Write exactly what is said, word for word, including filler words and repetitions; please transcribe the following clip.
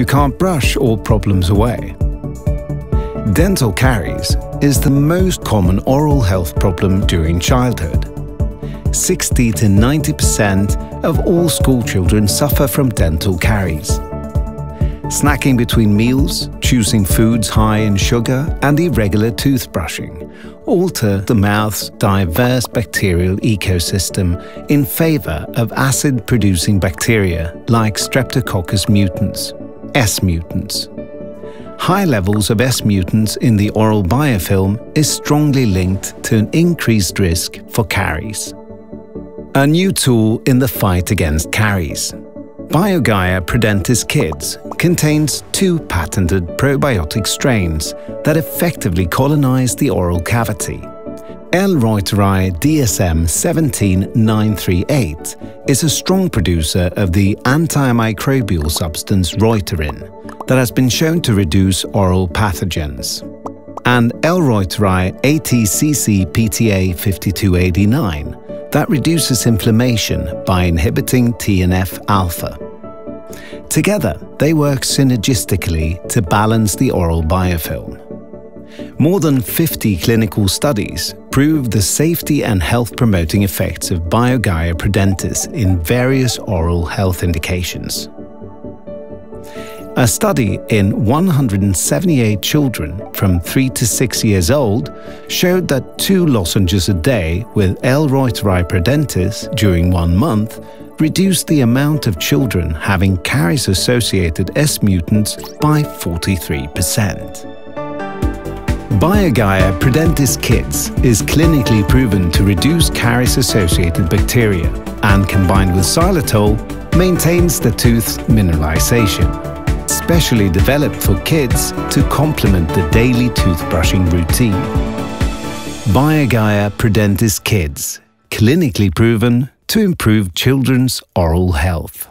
you can't brush all problems away. Dental caries is the most common oral health problem during childhood. sixty to ninety percent of all school children suffer from dental caries. Snacking between meals, choosing foods high in sugar, and irregular toothbrushing alter the mouth's diverse bacterial ecosystem in favor of acid-producing bacteria like Streptococcus mutans, S mutans. High levels of S mutans in the oral biofilm is strongly linked to an increased risk for caries. A new tool in the fight against caries, BioGaia Prodentis Kids contains two patented probiotic strains that effectively colonize the oral cavity. L. Reuteri D S M one seven nine three eight is a strong producer of the antimicrobial substance Reuterin that has been shown to reduce oral pathogens. And L. Reuteri A T C C P T A five two eight nine that reduces inflammation by inhibiting T N F alpha. Together, they work synergistically to balance the oral biofilm. More than fifty clinical studies prove the safety and health-promoting effects of BioGaia Prodentis in various oral health indications. A study in one hundred seventy-eight children from three to six years old showed that two lozenges a day with L. Reuteri Prodentis during one month reduced the amount of children having caries-associated S mutants by forty-three percent. BioGaia Prodentis Kids is clinically proven to reduce caries-associated bacteria and, combined with xylitol, maintains the tooth's mineralization, specially developed for kids to complement the daily toothbrushing routine. BioGaia Prodentis Kids, clinically proven to improve children's oral health.